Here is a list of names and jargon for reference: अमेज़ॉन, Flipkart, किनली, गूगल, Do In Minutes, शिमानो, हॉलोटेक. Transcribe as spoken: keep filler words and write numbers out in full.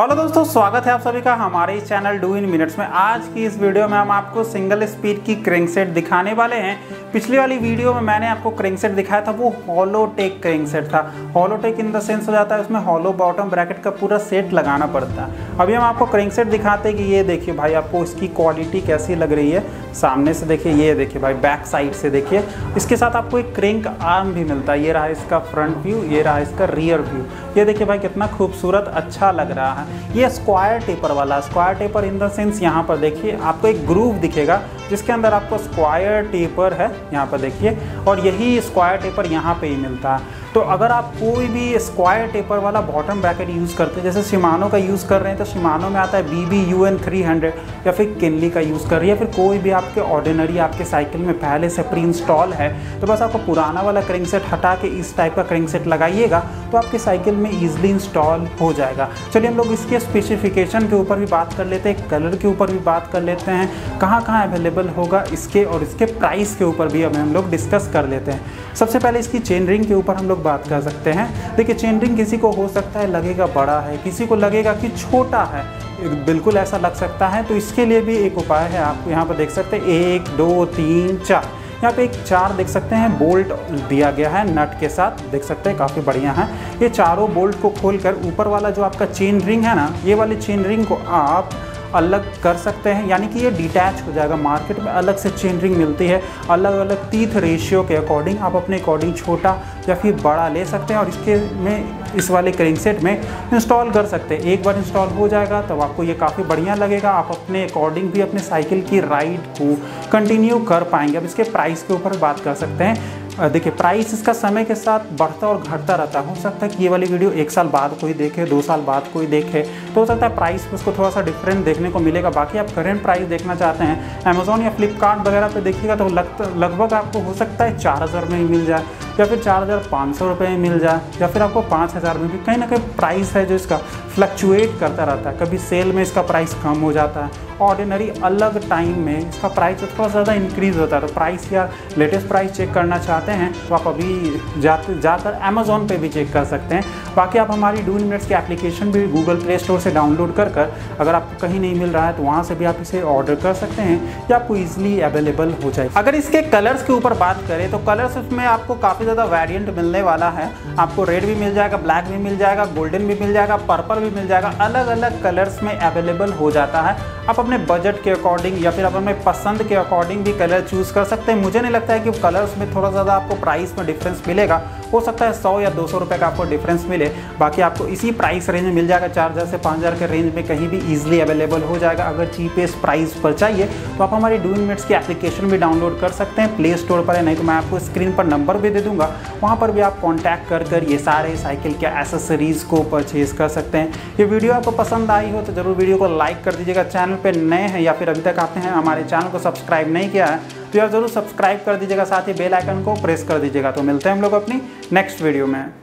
Hello दोस्तों, स्वागत है आप सभी का हमारे इस चैनल डू इन मिनट्स में। आज की इस वीडियो में हम आपको सिंगल स्पीड की क्रैंकसेट दिखाने वाले हैं। पिछली वाली वीडियो में मैंने आपको क्रैंकसेट दिखाया था, वो हॉलोटेक क्रैंकसेट था। हॉलोटेक इन द सेंस हो जाता है उसमें हॉलो बॉटम ब्रैकेट का पूरा सेट लगाना पड़ता है। अभी हम आपको क्रैंकसेट दिखाते हैं कि ये देखिए भाई, आपको इसकी क्वालिटी कैसी लग रही है। सामने से देखिए, ये देखिए भाई, बैक साइड से देखिए। इसके साथ आपको एक क्रैंक आर्म भी मिलता है। ये रहा इसका फ्रंट व्यू, ये रहा इसका रियर व्यू। ये देखिए भाई कितना खूबसूरत अच्छा लग रहा है। ये स्क्वायर टेपर वाला, square taper in the sense यहाँ पर देखिए आपको एक ग्रूव दिखेगा जिसके अंदर आपको स्क्वायर टेपर है यहाँ पर देखिए, और यही स्क्वायर टेपर यहाँ पे ही मिलता है। तो अगर आप कोई भी स्क्वायर टेपर वाला बॉटम ब्रैकेट यूज़ करते हैं, जैसे शिमानो का यूज़ कर रहे हैं तो शिमानो में आता है बीबी यूएन थ्री हंड्रेड, या फिर किनली का यूज़ कर रही है, फिर कोई भी आपके ऑर्डिनरी आपके साइकिल में पहले से प्री इंस्टॉल है, तो बस आपको पुराना वाला क्रैंकसेट हटा के इस टाइप का क्रैंकसेट लगाइएगा तो आपके साइकिल में ईजिली इंस्टॉल हो जाएगा। चलिए हम लोग इसके स्पेसिफिकेशन के ऊपर भी बात कर लेते हैं, कलर के ऊपर भी बात कर लेते हैं, कहाँ कहाँ अवेलेबल होगा इसके, और इसके प्राइस के ऊपर भी अब हम लोग डिस्कस कर लेते हैं। सबसे पहले इसकी चेन रिंग के ऊपर हम लोग बात कर सकते हैं। देखिए चेन रिंग किसी को हो सकता है लगेगा बड़ा है, किसी को लगेगा कि छोटा है, बिल्कुल ऐसा लग सकता है। तो इसके लिए भी एक उपाय है, आप यहाँ पर देख सकते हैं एक दो तीन चार, यहाँ पे एक चार देख सकते हैं बोल्ट दिया गया है नट के साथ, देख सकते हैं काफ़ी बढ़िया है। ये चारों बोल्ट को खोलकर ऊपर वाला जो आपका चेन रिंग है ना, ये वाली चेन रिंग को आप अलग कर सकते हैं, यानी कि ये डिटैच हो जाएगा। मार्केट में अलग से चेन रिंग मिलती है, अलग अलग टीथ रेशियो के अकॉर्डिंग आप अपने अकॉर्डिंग छोटा या फिर बड़ा ले सकते हैं और इसके में इस वाले क्रैंकसेट में इंस्टॉल कर सकते हैं। एक बार इंस्टॉल हो जाएगा तब आपको ये काफ़ी बढ़िया लगेगा, आप अपने अकॉर्डिंग भी अपने साइकिल की राइड को कंटिन्यू कर पाएंगे। अब इसके प्राइस के ऊपर बात कर सकते हैं। देखिए प्राइस इसका समय के साथ बढ़ता और घटता रहता है। हो सकता है कि ये वाली वीडियो एक साल बाद कोई देखे, दो साल बाद कोई देखे, तो हो सकता है प्राइस में उसको थोड़ा सा डिफरेंट देखने को मिलेगा। बाकी आप करेंट प्राइस देखना चाहते हैं अमेज़ॉन या फ्लिपकार्ट वगैरह पे देखिएगा तो लगभग आपको हो सकता है चार हज़ार में ही मिल जाए, या फिर चार हज़ार पाँच सौ रुपये में मिल जाए, या फिर आपको पाँच हज़ार में भी। कहीं ना कहीं प्राइस है जो इसका फ्लक्चुएट करता रहता है, कभी सेल में इसका प्राइस कम हो जाता है, ऑर्डिनरी अलग टाइम में इसका प्राइस थोड़ा ज़्यादा इंक्रीज़ होता है। तो प्राइस या लेटेस्ट प्राइस चेक करना चाहते हैं तो आप अभी जाते जाकर अमेज़ॉन पे भी चेक कर सकते हैं। बाकी आप हमारी डू इन मिनट्स की एप्लीकेशन भी गूगल प्ले स्टोर से डाउनलोड कर कर अगर आपको कहीं नहीं मिल रहा है तो वहाँ से भी आप इसे ऑर्डर कर सकते हैं, या आपको ईजिली अवेलेबल हो जाएगी। अगर इसके कलर्स के ऊपर बात करें तो कलर्स उसमें आपको काफ़ी ज़्यादा वेरियंट मिलने वाला है। आपको रेड भी मिल जाएगा, ब्लैक भी मिल जाएगा, गोल्डन भी मिल जाएगा, पर्पल भी मिल जाएगा, अलग अलग कलर्स में अवेलेबल हो जाता है। आप अपने बजट के अकॉर्डिंग या फिर आप अपने पसंद के अकॉर्डिंग भी कलर चूज़ कर सकते हैं। मुझे नहीं लगता है कि कलर्स में थोड़ा ज़्यादा आपको प्राइस में डिफरेंस मिलेगा, हो सकता है सौ या दो सौ रुपये का आपको डिफरेंस मिले। बाकी आपको इसी प्राइस रेंज में मिल जाएगा, चार हज़ार से पाँच हज़ार के रेंज में कहीं भी ईजिली अवेलेबल हो जाएगा। अगर चीपेस्ट प्राइस पर चाहिए तो आप हमारी डू इन मिनट्स की एप्लीकेशन भी डाउनलोड कर सकते हैं प्ले स्टोर पर, है नहीं तो मैं आपको स्क्रीन पर नंबर भी दे दूँगा, वहाँ पर भी आप कॉन्टैक्ट कर कर ये सारे साइकिल के एसेसरीज़ को परचेज़ कर सकते हैं। ये वीडियो आपको पसंद आई हो तो ज़रूर वीडियो को लाइक कर दीजिएगा। चैनल पर नए हैं या फिर अभी तक आपने हमारे चैनल को सब्सक्राइब नहीं किया है तो यार ज़रूर सब्सक्राइब कर दीजिएगा, साथ ही बेल आइकन को प्रेस कर दीजिएगा। तो मिलते हैं हम लोग अपनी नेक्स्ट वीडियो में।